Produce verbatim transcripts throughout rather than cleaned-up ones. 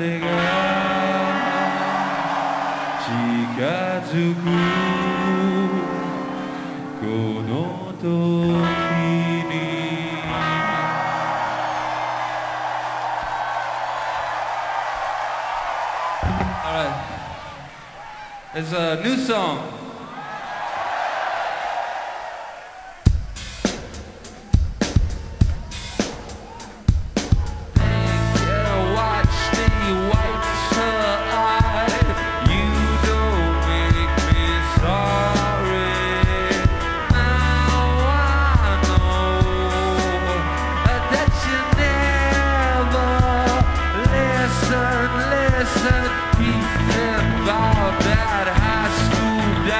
風が近づくこの時にAlright, it's a new song. Listen, listen, about that high school.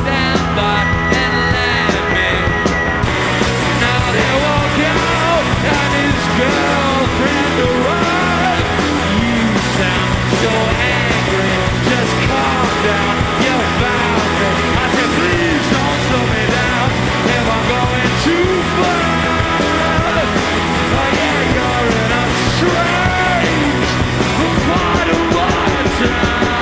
stand up and let me. Now they walk out and his girlfriend arrived. You sound so angry, just calm down, you found me. I said please don't slow me down if I'm going too far. Oh yeah, you're in a strange part of my town.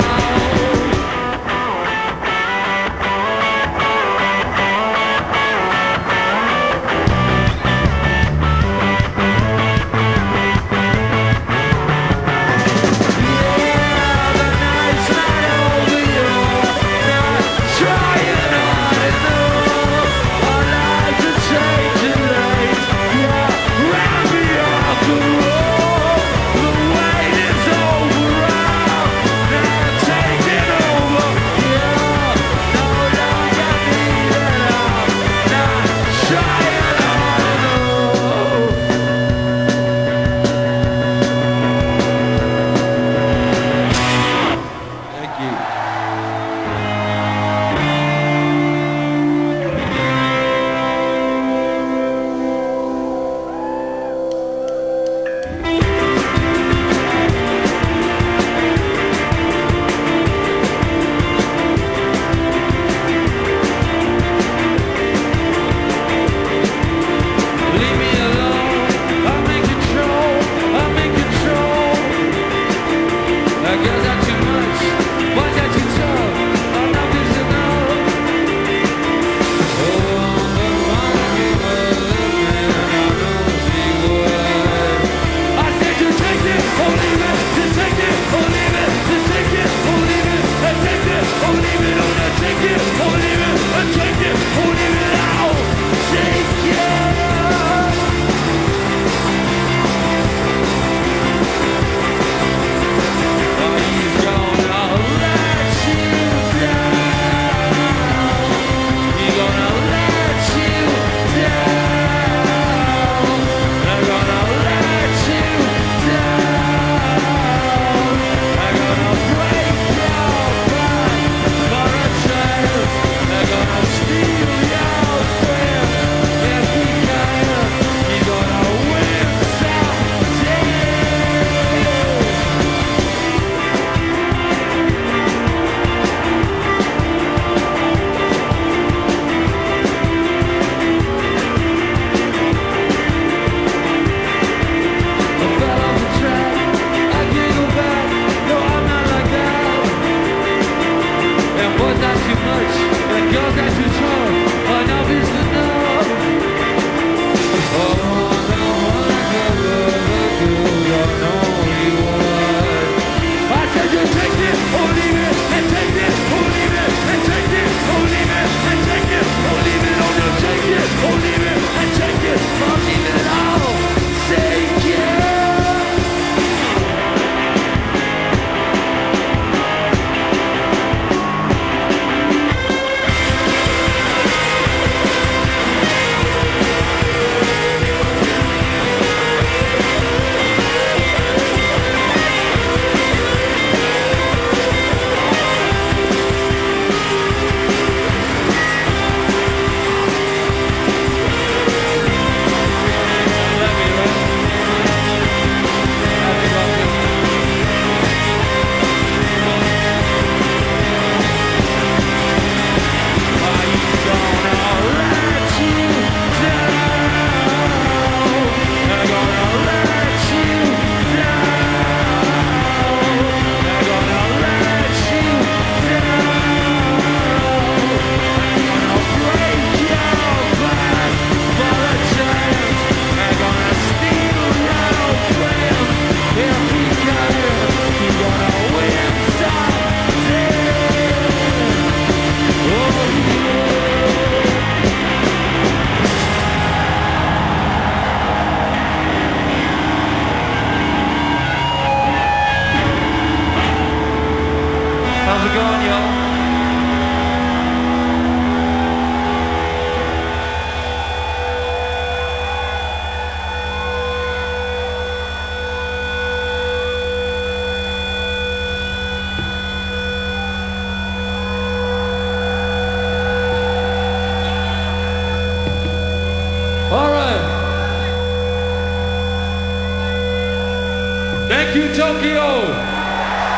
Thank you, Tokyo.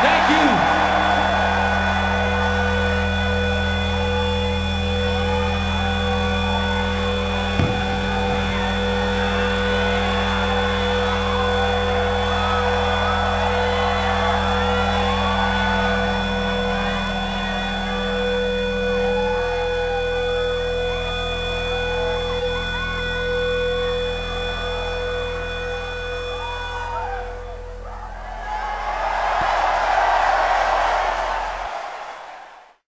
Thank you.